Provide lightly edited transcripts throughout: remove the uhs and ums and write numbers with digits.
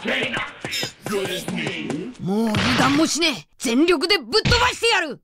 もう油断もしねえ。全力でぶっ飛ばしてやる。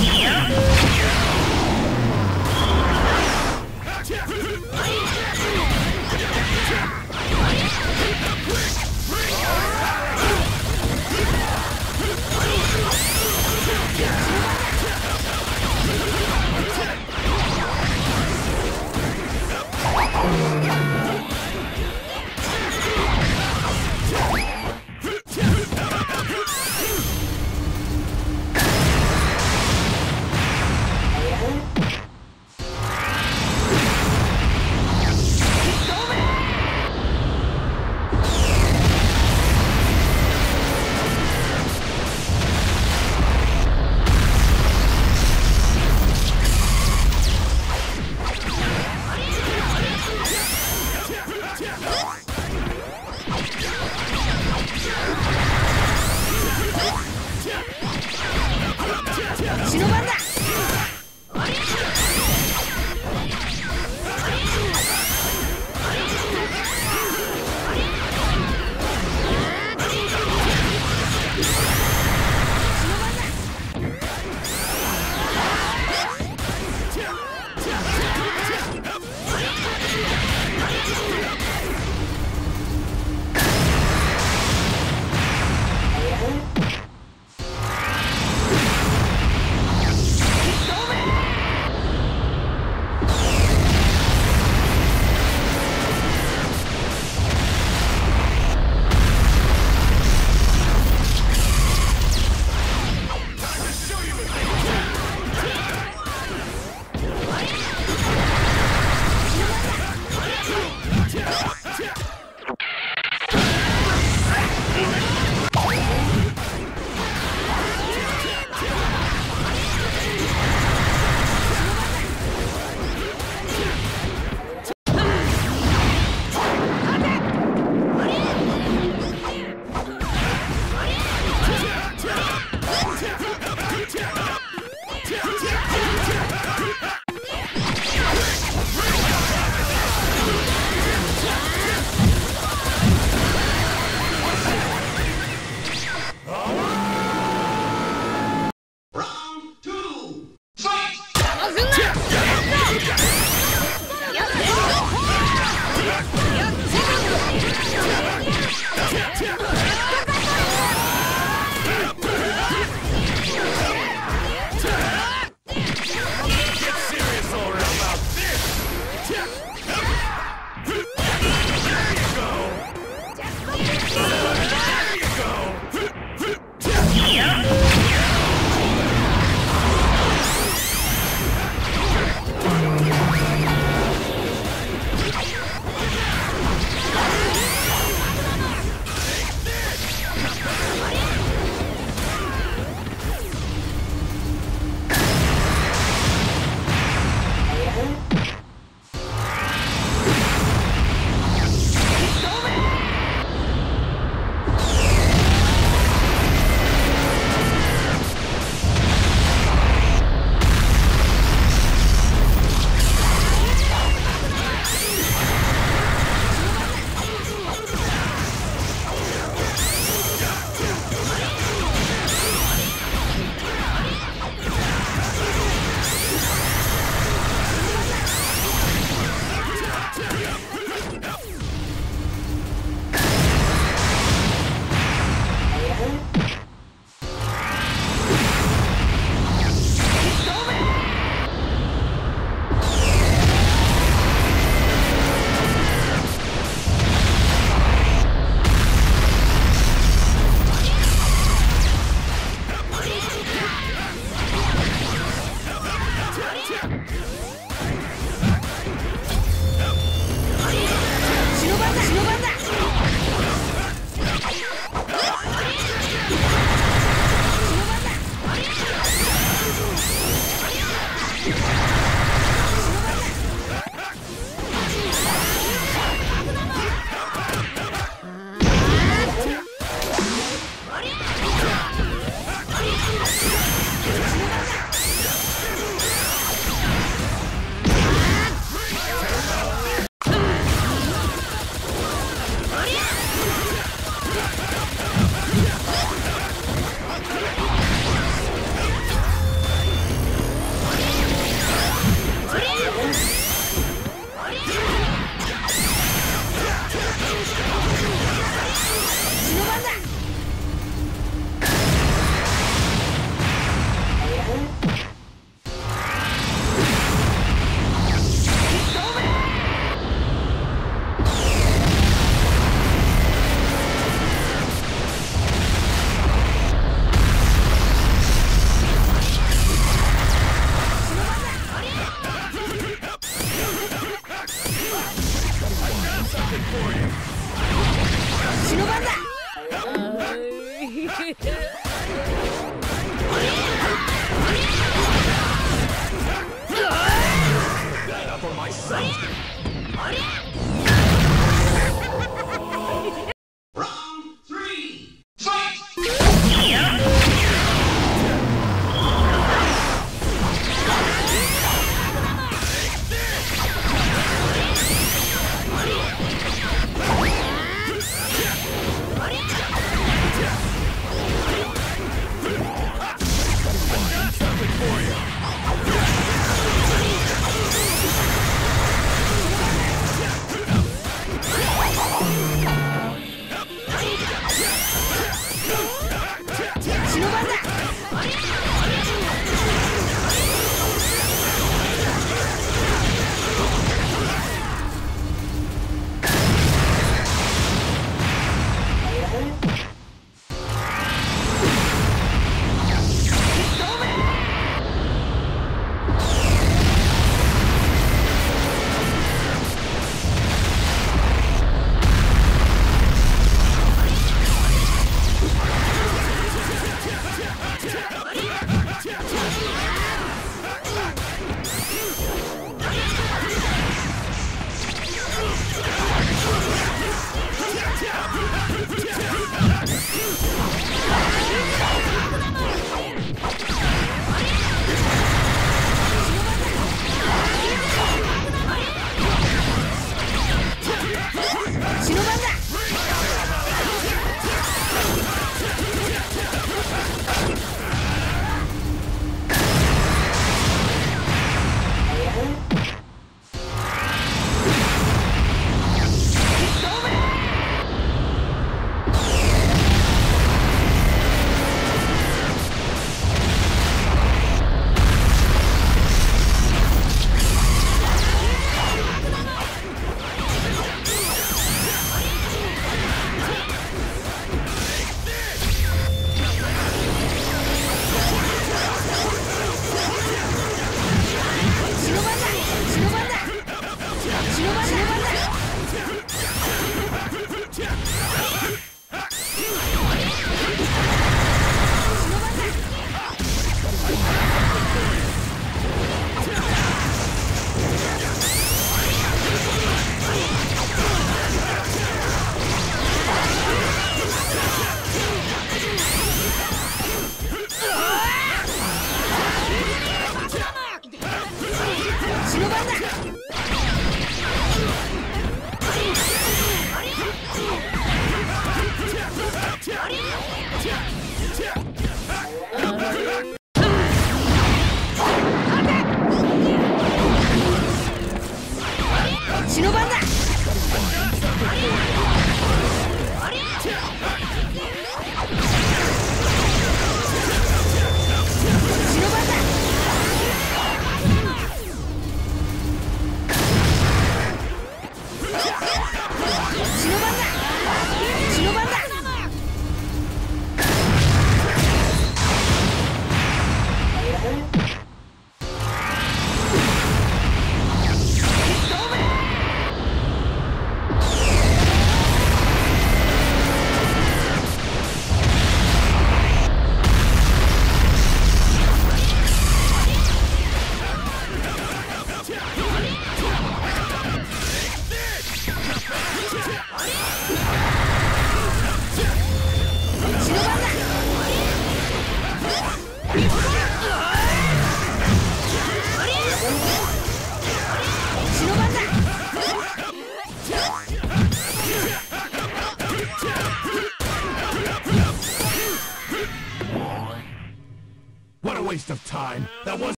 waste of time. That was